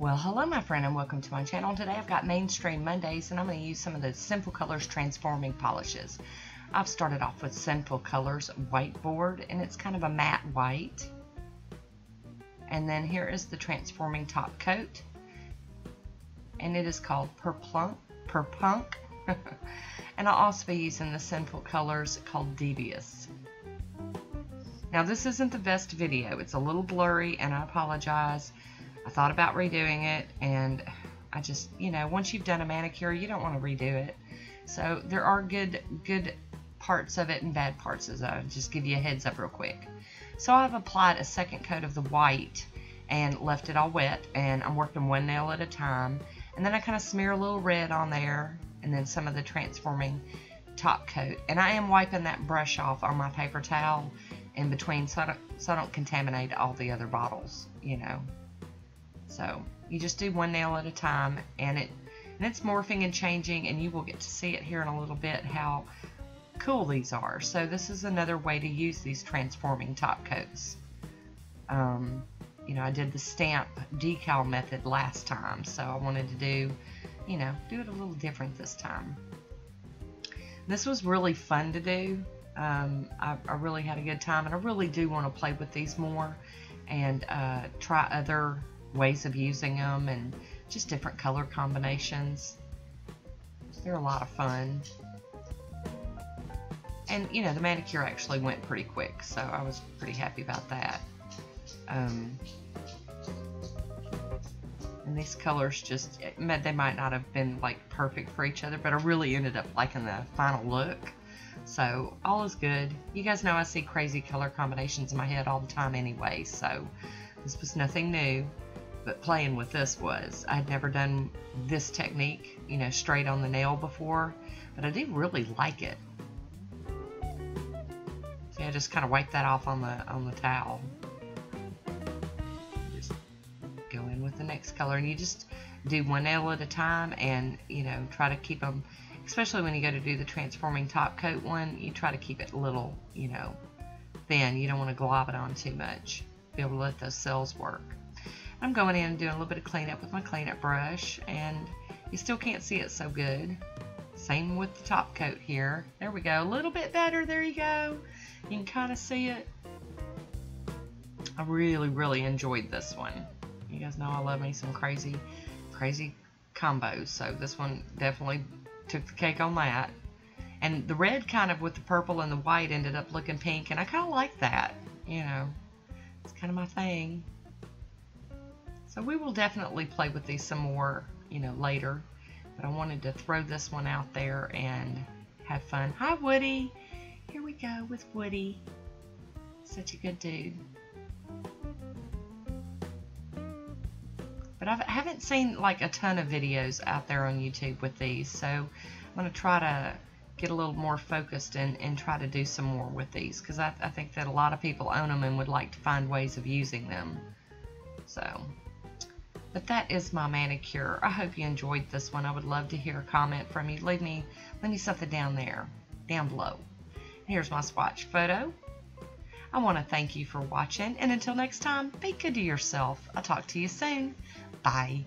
Well, hello my friend and welcome to my channel. Today I've got Mainstream Mondays and I'm going to use some of the Sinful Colors transforming polishes. I've started off with Sinful Colors Whiteboard and it's kind of a matte white. And then here is the transforming top coat and it is called Pur Punk. And I'll also be using the Sinful Colors called Devious. Now this isn't the best video. It's a little blurry and I apologize. I thought about redoing it, and I just, you know, once you've done a manicure, you don't want to redo it. So there are good parts of it and bad parts of it. I'll just give you a heads up real quick. So I've applied a second coat of the white and left it all wet, and I'm working one nail at a time. And then I kind of smear a little red on there, and then some of the transforming top coat. And I am wiping that brush off on my paper towel in between so I don't contaminate all the other bottles, you know. So you just do one nail at a time, and it's morphing and changing, and you will get to see it here in a little bit how cool these are. So this is another way to use these transforming top coats. You know, I did the stamp decal method last time, so I wanted to do it a little different this time. This was really fun to do. I really had a good time, and I really do want to play with these more and try other ways of using them and just different color combinations. They're a lot of fun, and you know, the manicure actually went pretty quick, so I was pretty happy about that. And these colors just, they might not have been like perfect for each other, but I really ended up liking the final look, so all is good. You guys know I see crazy color combinations in my head all the time anyway, so this was nothing new. But playing with this was, I'd never done this technique, you know, straight on the nail before, but I do really like it. So I just kind of wipe that off on the towel. Just go in with the next color, and you just do one nail at a time, and you know, try to keep them, especially when you go to do the transforming top coat one, you try to keep it a little, you know, thin. You don't want to glob it on too much. Be able to let those cells work. I'm going in and doing a little bit of cleanup with my cleanup brush, and you still can't see it so good. Same with the top coat here. There we go, a little bit better. There you go. You can kind of see it. I really enjoyed this one. You guys know I love me some crazy combos, so this one definitely took the cake on that. And the red kind of with the purple and the white ended up looking pink, and I kind of like that, you know. It's kind of my thing. So we will definitely play with these some more, you know, later. But I wanted to throw this one out there and have fun. Hi, Woody. Here we go with Woody. Such a good dude. But I haven't seen like a ton of videos out there on YouTube with these. So I'm going to try to get a little more focused and try to do some more with these, because I think that a lot of people own them and would like to find ways of using them. So, but that is my manicure. I hope you enjoyed this one. I would love to hear a comment from you. Leave me something down there, down below. Here's my swatch photo. I want to thank you for watching, and until next time, be good to yourself. I'll talk to you soon. Bye.